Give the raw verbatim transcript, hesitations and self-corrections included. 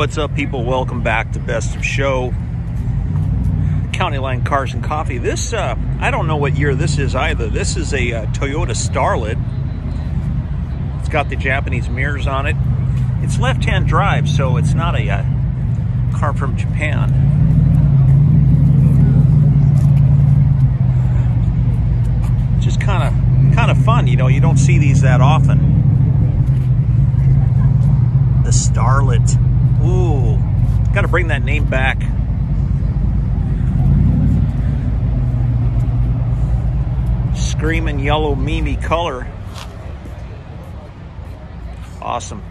What's up, people? Welcome back to Best of Show, County Line Cars and Coffee. This, uh, I don't know what year this is either. This is a uh, Toyota Starlet. It's got the Japanese mirrors on it. It's left-hand drive, so it's not a uh, car from Japan. Just kind of kind of fun, you know, you don't see these that often. The Starlet. Ooh, got to bring that name back. Screaming yellow Mimi color. Awesome.